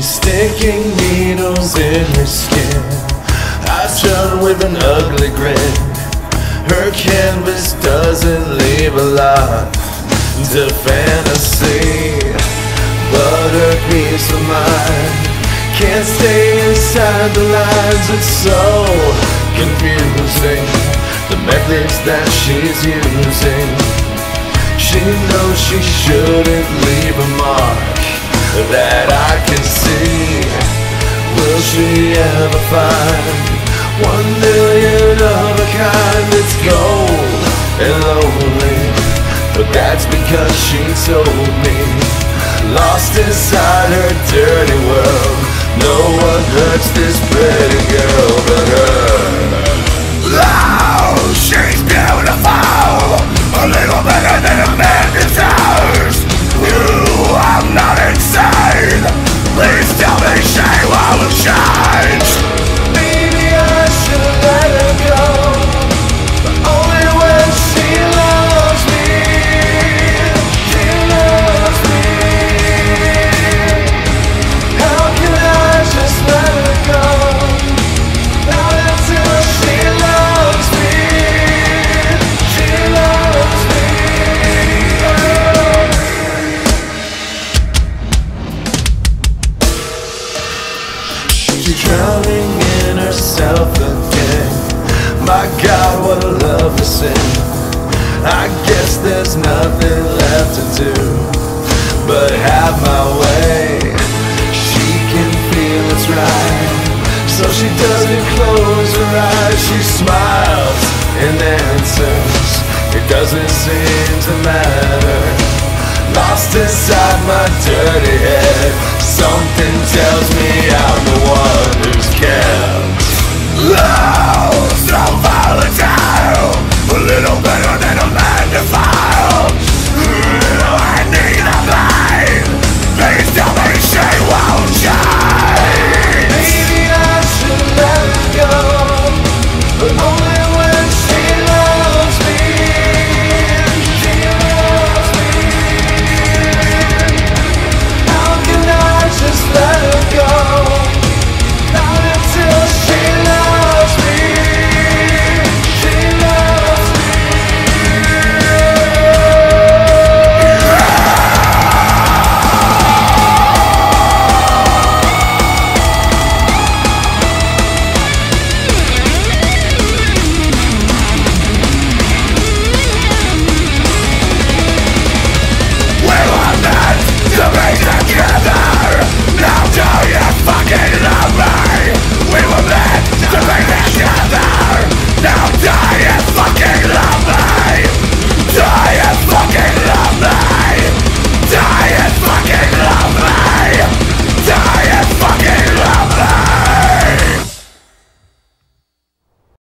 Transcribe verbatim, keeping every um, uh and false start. She's sticking needles in her skin. I shun with an ugly grin. Her canvas doesn't leave a lot to fantasy, but her peace of mind can't stay inside the lines. It's so confusing, the methods that she's using. She knows she shouldn't leave a mark that I can see. Will she ever find one million of a kind that's gold and lonely? But that's because she told me, lost inside her dirty world, no one hurts this pretty girl but her. Oh, she's beautiful, a little better than a man desires. You are not insane, please tell me she won't change. Maybe I should let her go, but only when she loves me. She loves me. How can I just let her go, not until she loves me. She loves me. She's drowning in herself again. My God, what a love to sin. I guess there's nothing left to do but have my way. She can feel it's right, so she doesn't close her eyes. She smiles and answers, it doesn't seem to matter. Lost inside my dirty head, something tells me I'm